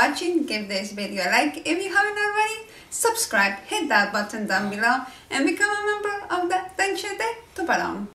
watching. Give this video a like if you haven't already. Subscribe, hit that button down below, and become a member of the Dente de Tubarao.